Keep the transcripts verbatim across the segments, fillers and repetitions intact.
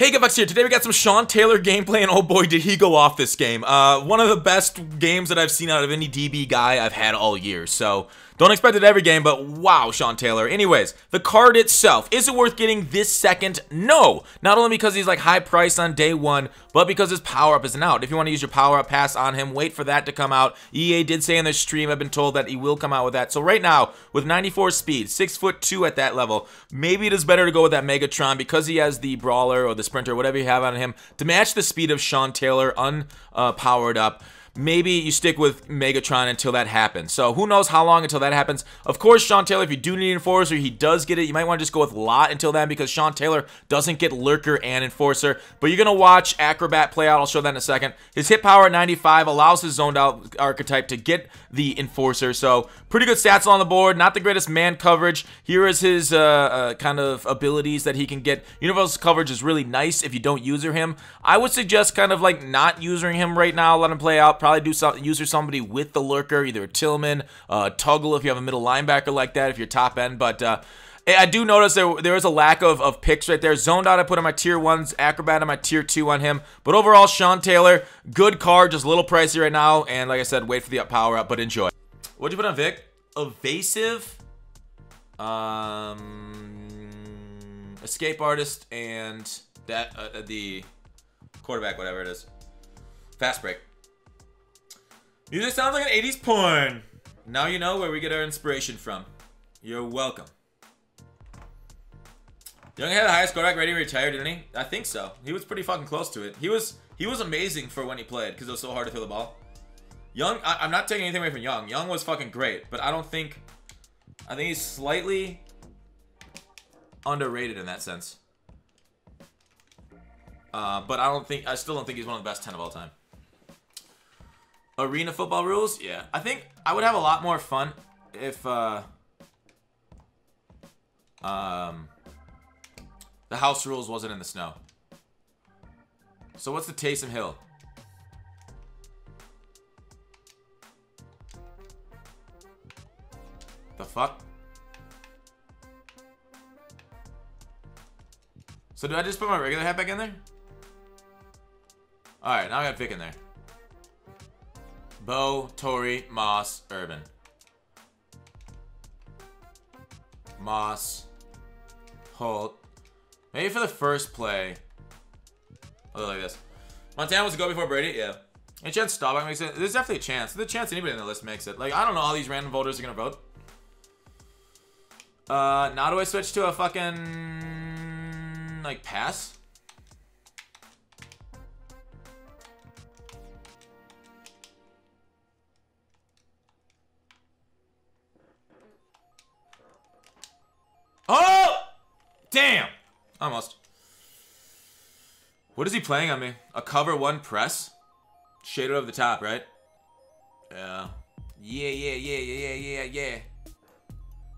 Hey, Gutfoxx here. Today we got some Sean Taylor gameplay, and oh boy, did he go off this game. Uh, one of the best games that I've seen out of any D B guy I've had all year, so don't expect it every game, but wow, Sean Taylor. Anyways, the card itself, is it worth getting this second? No! Not only because he's like high price on day one, but because his power-up isn't out. If you want to use your power-up pass on him, wait for that to come out. E A did say in their stream, I've been told that he will come out with that. So right now, with ninety-four speed, six foot two at that level, maybe it is better to go with that Megatron because he has the Brawler or the Sprinter, whatever you have on him, to match the speed of Sean Taylor unpowered uh, up. Maybe you stick with Megatron until that happens. So who knows how long until that happens. Of course, Sean Taylor, if you do need Enforcer, he does get it. You might want to just go with Lot until then because Sean Taylor doesn't get Lurker and Enforcer. But you're going to watch Acrobat play out. I'll show that in a second. His hit power at ninety-five allows his zoned out archetype to get the Enforcer. So pretty good stats on the board. Not the greatest man coverage. Here is his uh, uh, kind of abilities that he can get. Universal coverage is really nice if you don't user him. I would suggest kind of like not using him right now. Let him play out. Probably do some user somebody with the Lurker, either Tillman, uh, Tuggle if you have a middle linebacker like that, if you're top end. But uh, I do notice there, there is a lack of, of picks right there. Zoned Out I put on my tier ones, Acrobat on my tier two on him. But overall, Sean Taylor, good card, just a little pricey right now. And like I said, wait for the power up, but enjoy. What'd you put on Vic? Evasive, um, Escape Artist, and that uh, the quarterback, whatever it is. Fast Break. Music sounds like an eighties porn. Now you know where we get our inspiration from. You're welcome. Young had the highest quarterback rating retired, didn't he? I think so. He was pretty fucking close to it. He was he was amazing for when he played because it was so hard to throw the ball. Young, I, I'm not taking anything away from Young. Young was fucking great, but I don't think I think he's slightly underrated in that sense. Uh, but I don't think I still don't think he's one of the best ten of all time. Arena football rules? Yeah. I think I would have a lot more fun if uh, um, the house rules wasn't in the snow. So what's the Taysom Hill? The fuck? So do I just put my regular hat back in there? Alright, now I got Vic in there. Bo, Tori, Moss, Urban. Moss, Holt. Maybe for the first play. Oh, like this. Montana was a go before Brady? Yeah. Any chance Staubach makes it? There's definitely a chance. There's a chance anybody on the list makes it. Like, I don't know how these random voters are going to vote. Uh, now do I switch to a fucking... like, pass? Oh! Damn! Almost. What is he playing on me? A cover one press? Shaded over the top, right? Yeah. Yeah, yeah, yeah, yeah, yeah, yeah.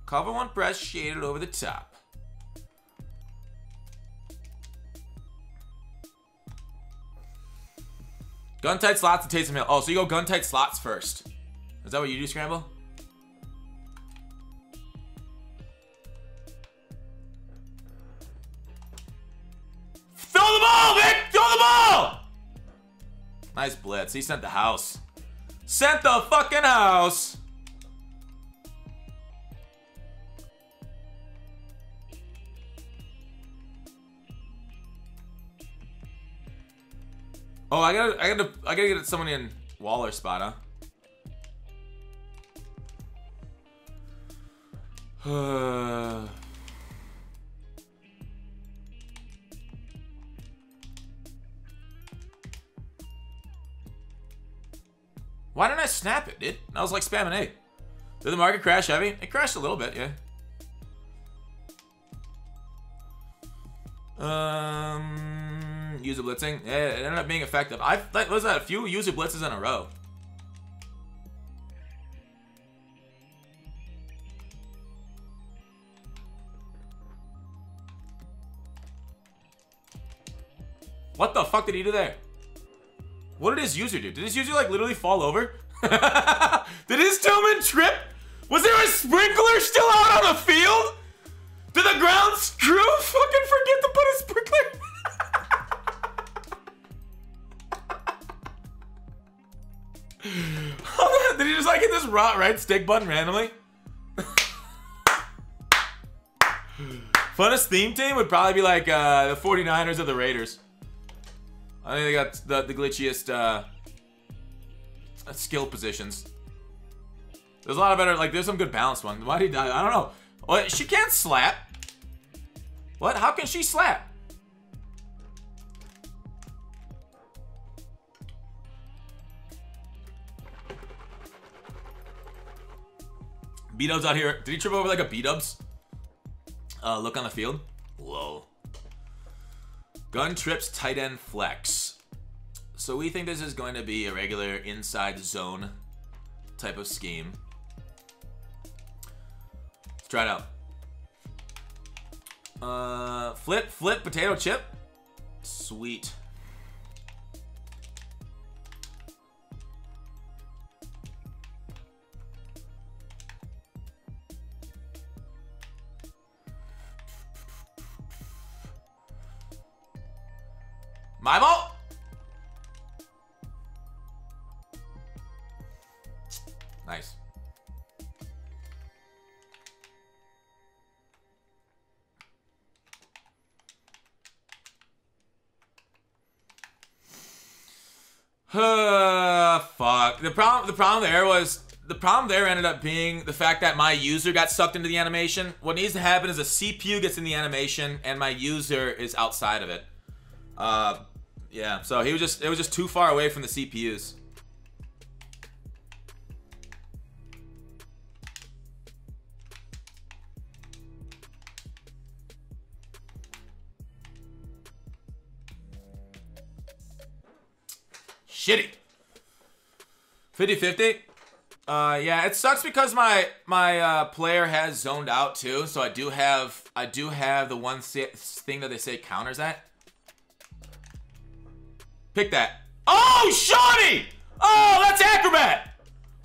Cover one press, shaded over the top. Gun tight slots and Taysom Hill. Oh, so you go gun tight slots first. Is that what you do, Scramble? Nice blitz. He sent the house. Sent the fucking house. Oh, I gotta, I gotta, I gotta get someone in Waller spot, huh? Why didn't I snap it, dude? I was like spamming A. Did the market crash heavy? It crashed a little bit, yeah. Um, user blitzing. Yeah, it ended up being effective. I like, was that a few user blitzes in a row. What the fuck did he do there? What did his user do? Did his user like literally fall over? Did his Tillman trip? Was there a sprinkler still out on the field? Did the ground screw fucking forget to put a sprinkler? Did he just like hit this right, right stick button randomly? Funnest theme team would probably be like uh, the forty-niners or the Raiders. I think they got the, the glitchiest uh, skill positions. There's a lot of better, like there's some good balanced ones. Why did he die? I don't know. Well, she can't slap. What? How can she slap? B-dubs out here. Did he trip over like a B-dubs? Uh, look on the field. Whoa. Gun trips, tight end flex. So we think this is going to be a regular inside zone type of scheme. Let's try it out. Uh, flip, flip, potato chip. Sweet. My ball. Nice. Uh, fuck. The problem. The problem there was the problem there ended up being the fact that my user got sucked into the animation. What needs to happen is a C P U gets in the animation and my user is outside of it. Uh. Yeah, so he was just, it was just too far away from the C P Us. Shitty. fifty fifty? Uh, yeah, it sucks because my, my, uh, player has zoned out too, so I do have, I do have the one thing that they say counters at. Pick that. Oh, Shawnee! Oh, that's Acrobat!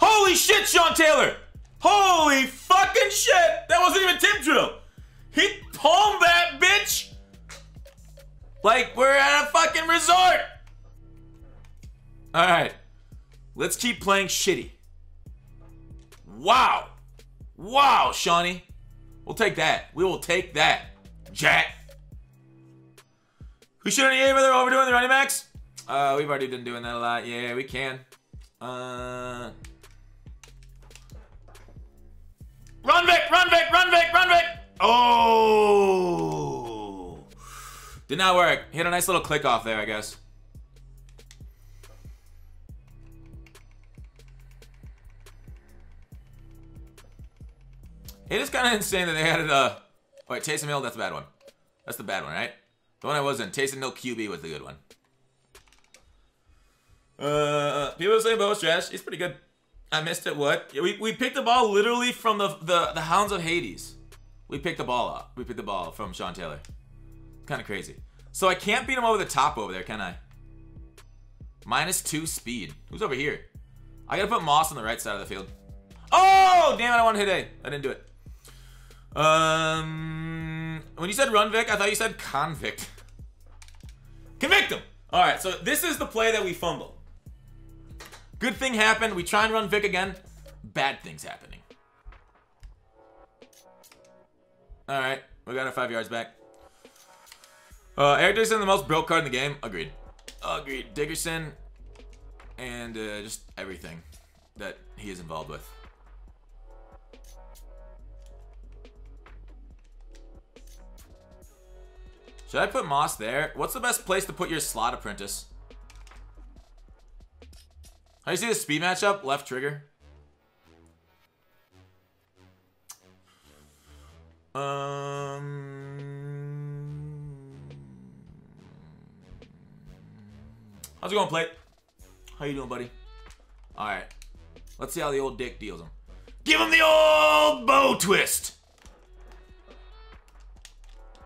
Holy shit, Sean Taylor! Holy fucking shit! That wasn't even tip drill! He palmed that, bitch! Like, we're at a fucking resort! Alright. Let's keep playing shitty. Wow! Wow, Shawnee! We'll take that. We will take that. Jack! We shouldn't E A whether we're overdoing the running backs? Uh, we've already been doing that a lot. Yeah, we can. Uh... Run, Vic! Run, Vic! Run, Vic! Run, Vic! Oh! Did not work. Hit a nice little click off there, I guess. It is kind of insane that they added a... Wait, Taysom Hill, that's the bad one. That's the bad one, right? The one I wasn't. Taysom Hill Q B was the good one. Uh, people say Bo's trash. He's pretty good. I missed it. What? Yeah, we we picked the ball literally from the the the Hounds of Hades. We picked the ball up. We picked the ball from Sean Taylor. Kind of crazy. So I can't beat him over the top over there, can I? Minus two speed. Who's over here? I gotta put Moss on the right side of the field. Oh damn it! I want to hit A. I didn't do it. Um, when you said run Vic, I thought you said convict. Convict him. All right. So this is the play that we fumble. Good thing happened. We try and run Vic again. Bad things happening. All right. We got our five yards back. Uh, Eric Dickerson, the most broke card in the game. Agreed. Agreed. Dickerson and uh, just everything that he is involved with. Should I put Moss there? What's the best place to put your slot apprentice? How do you see the speed matchup? Left trigger. Um, how's it going, Plate? How you doing, buddy? All right. Let's see how the old dick deals him. Give him the old bow twist.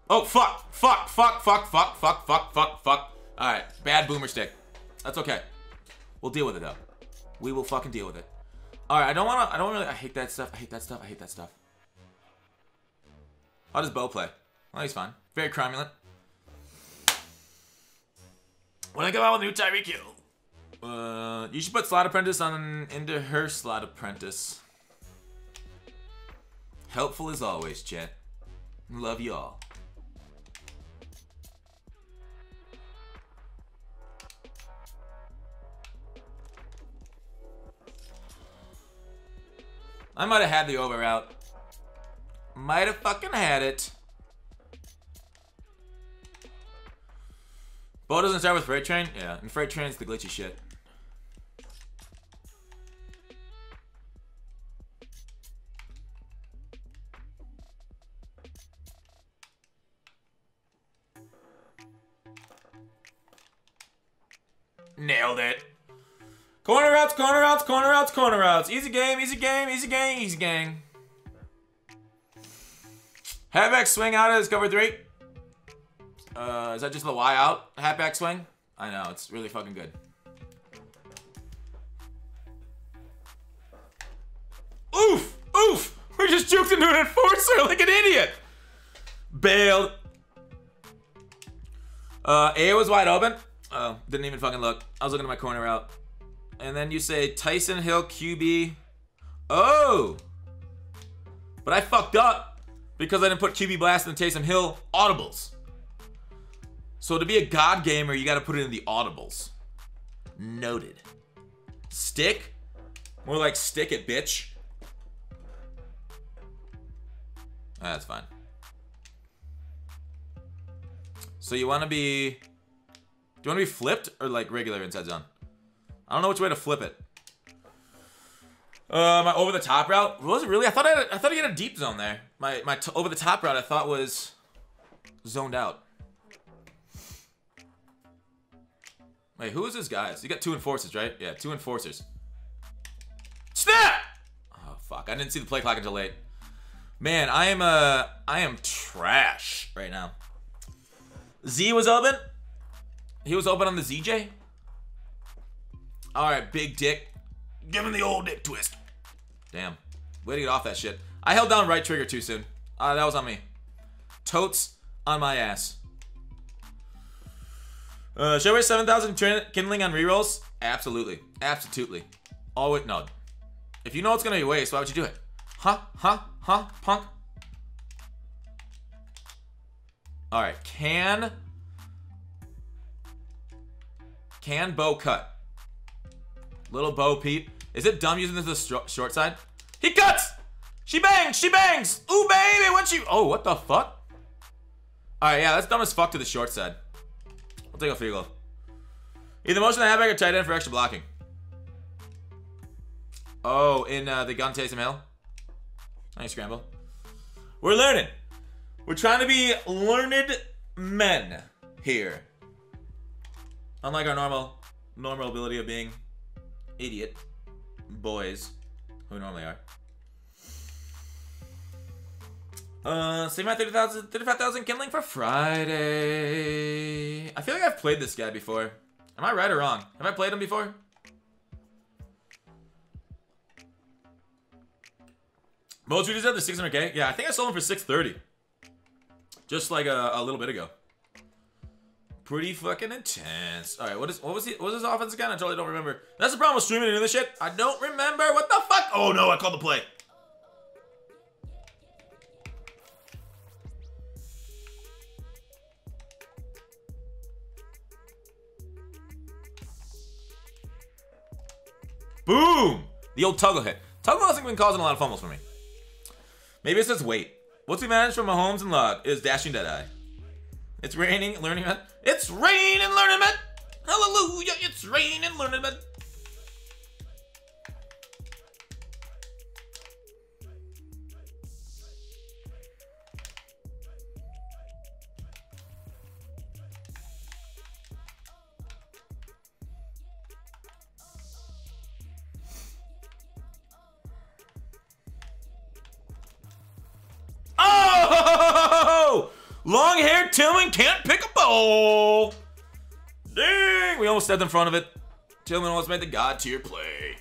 Oh, fuck. Fuck, fuck, fuck, fuck, fuck, fuck, fuck, fuck. All right. Bad boomer stick. That's okay. We'll deal with it, though. We will fucking deal with it. Alright, I don't wanna, I don't really, I hate that stuff, I hate that stuff, I hate that stuff. How does Bo play? Well, he's fine. Very cromulent. What do I go out with the new Tyreek Hill? Uh, you should put Slot Apprentice on into her Slot Apprentice. Helpful as always, chat. Love you all. I might have had the over out. Might have fucking had it. Bo doesn't start with Freight Train? Yeah, and Freight Train's the glitchy shit. Nailed it. Corner outs, corner outs, corner outs, corner outs. Easy game, easy game, easy game, easy game. Halfback swing out of this cover three. Uh, is that just the Y out? Halfback swing? I know, it's really fucking good. Oof! Oof! We just juked into an enforcer like an idiot! Bailed. Uh, A was wide open. Oh, didn't even fucking look. I was looking at my corner out. And then you say Taysom Hill Q B. Oh! But I fucked up because I didn't put Q B Blast and Taysom Hill audibles. So to be a god gamer, you gotta put it in the audibles. Noted. Stick? More like stick it, bitch. Ah, that's fine. So you wanna be... Do you wanna be flipped or like regular inside zone? I don't know which way to flip it. Uh, my over the top route was it really? I thought I, had a, I thought I had a deep zone there. My my t over the top route I thought was zoned out. Wait, who is this guy? You got two enforcers, right? Yeah, two enforcers. Snap! Oh fuck! I didn't see the play clock until late. Man, I am uh I am trash right now. Z was open. He was open on the Z J. All right, big dick. Give him the old dick twist. Damn. Way to get off that shit. I held down right trigger too soon. Uh, that was on me. Totes on my ass. Uh, should I waste seven thousand kindling on rerolls? Absolutely. Absolutely. Always. No. If you know it's going to be waste, why would you do it? Huh? Huh? Huh? Punk? All right. Can... Can Bo cut? Little Bo Peep. Is it dumb using this as the short side? He cuts! She bangs! She bangs! Ooh, baby! When she... Oh, what the fuck? Alright, yeah, that's dumb as fuck to the short side. I'll take a field goal. Either motion the halfback or tight end for extra blocking. Oh, in uh, the gun Taysom Hill. Nice scramble. We're learning. We're trying to be learned men here. Unlike our normal, normal ability of being... idiot boys who normally are. Uh, save my thirty-five thousand kindling for Friday. I feel like I've played this guy before. Am I right or wrong? Have I played him before? Both dudes have the six hundred K. Yeah, I think I sold him for six thirty. Just like a, a little bit ago. Pretty fucking intense. All right, what is what was he? What was his offense again? I totally don't remember. That's the problem with streaming and doing this shit. I don't remember. What the fuck? Oh no! I called the play. Boom! The old Tuggle hit. Tuggle hasn't been causing a lot of fumbles for me. Maybe it's just weight. What's the advantage for Mahomes and Lug? Is dashing dead eye. It's raining, learning men. It's raining, learning men. Hallelujah! It's raining, learning men. Long-haired Tillman can't pick a ball. Dang! We almost stepped in front of it. Tillman almost made the god-tier play.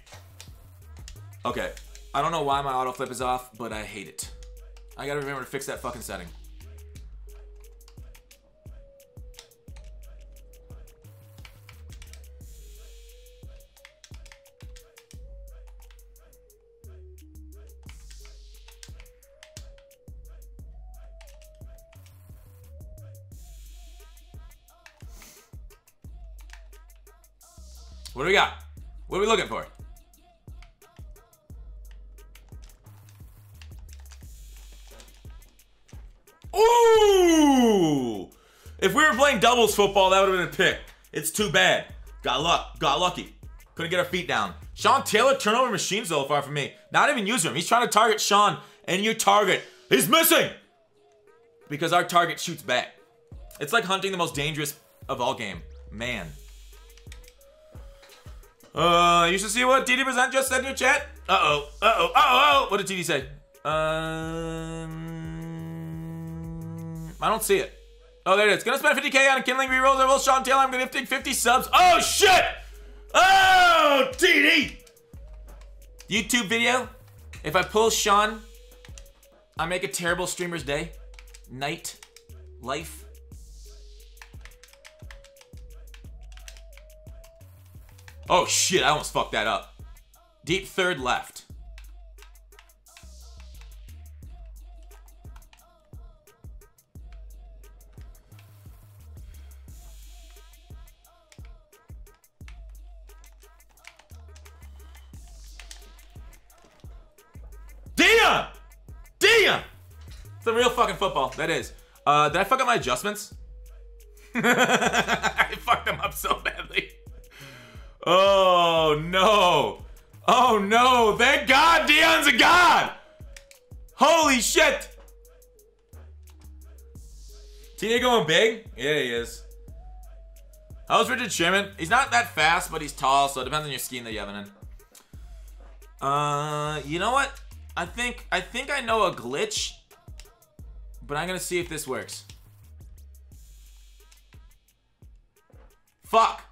Okay. I don't know why my auto-flip is off, but I hate it. I gotta remember to fix that fucking setting. What do we got? What are we looking for? Ooh! If we were playing doubles football, that would have been a pick. It's too bad. Got luck. Got lucky. Couldn't get our feet down. Sean Taylor, turnover machine so far for me. Not even using him. He's trying to target Sean, and your target is missing! Because our target shoots back. It's like hunting the most dangerous of all game. Man. Uh, you should see what T D percent just said in your chat. Uh-oh. Uh-oh. Uh-oh. What did T D say? Um, I don't see it. Oh, there it is. Gonna spend fifty K on a kindling rerolls. I will Sean Taylor. I'm gonna take fifty subs. Oh, shit! Oh, T D! YouTube video. If I pull Sean, I make a terrible streamer's day. Night. Life. Oh, shit. I almost fucked that up. Deep third left. Damn! Damn! Some real fucking football. That is. Uh, did I fuck up my adjustments? I fucked them up so badly. Oh, no. Oh, no. Thank God Dion's a god. Holy shit. T D going big? Yeah, he is. How's Richard Sherman? He's not that fast, but he's tall, so it depends on your scheme that you have in. Uh, you know what? I think, I think I know a glitch, but I'm going to see if this works. Fuck.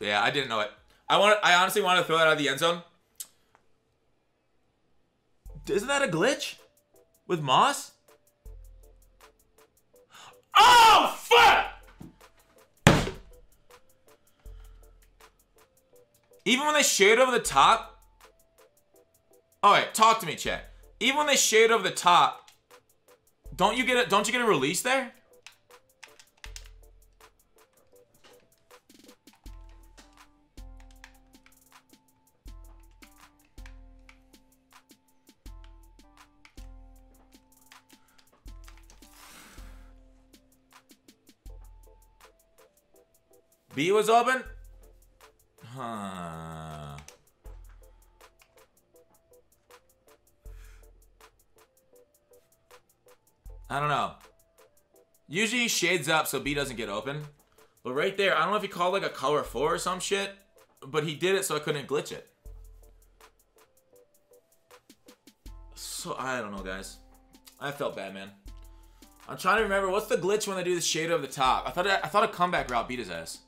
Yeah, I didn't know it. I want. I honestly wanted to throw that out of the end zone. Isn't that a glitch? With Moss? Oh, fuck! Even when they shade over the top... Alright, talk to me, chat. Even when they shade over the top, don't you get a, don't you get a release there? B was open? Huh. I don't know. Usually he shades up so B doesn't get open. But right there, I don't know if he called like a color four or some shit. But he did it so I couldn't glitch it. So, I don't know, guys. I felt bad, man. I'm trying to remember, what's the glitch when they do the shade over the top? I thought I, I thought a comeback route beat his ass.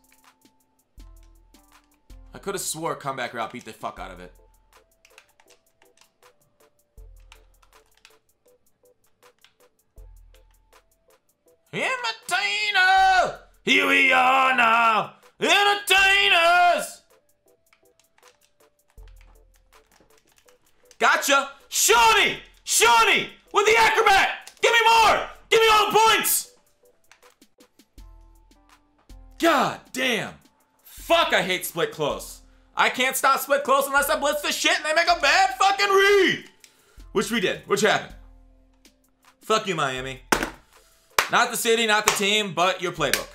I could have swore comeback route beat the fuck out of it. Entertainer! Here we are now! Entertainers! Gotcha! Shawnee! Shawnee! With the acrobat! Give me more! Give me all the points! God damn! Fuck, I hate split close. I can't stop split close unless I blitz the shit and they make a bad fucking read. Which we did. Which happened. Fuck you, Miami. Not the city, not the team, but your playbook.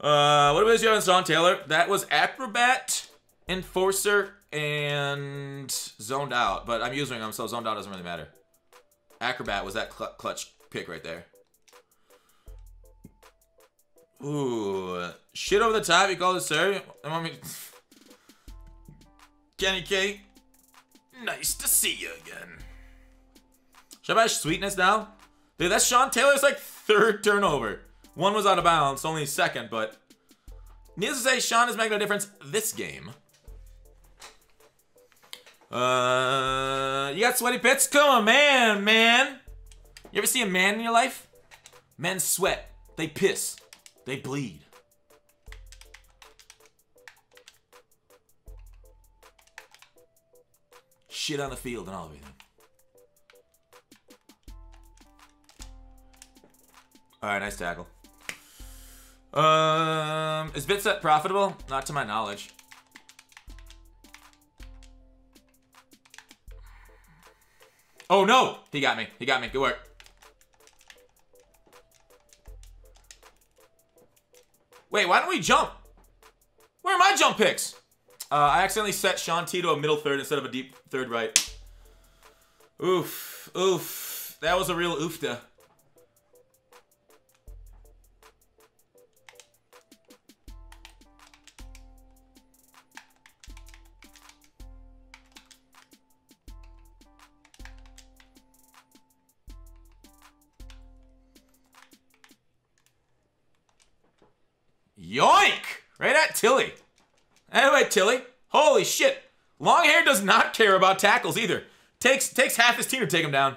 Uh, what about you on Sean Taylor? That was Acrobat, Enforcer, and Zoned Out. But I'm using them, so Zoned Out doesn't really matter. Acrobat was that cl- clutch pick right there. Ooh, shit over the top. You call this sir? I want me. To... Kenny K, nice to see you again. Should I buy sweetness now? Dude, that's Sean Taylor's like third turnover. One was out of bounds, only second, but needless to say, Sean is making a difference this game. Uh, you got sweaty pits? Come on, man, man. You ever see a man in your life? Men sweat. They piss. They bleed. Shit on the field and all of everything. Alright, nice tackle. Um, is BitSet profitable? Not to my knowledge. Oh no! He got me. He got me. Good work. Wait, why don't we jump? Where are my jump picks? Uh, I accidentally set Sean T to a middle third instead of a deep third right. Oof. Oof. That was a real oofta. Yoink! Right at Tilly. Anyway, Tilly. Holy shit. Long hair does not care about tackles either. Takes takes half his team to take him down.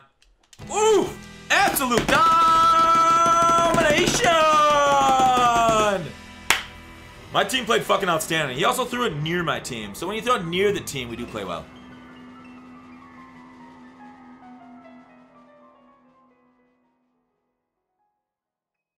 Ooh! Absolute domination! My team played fucking outstanding. He also threw it near my team. So when you throw it near the team, we do play well.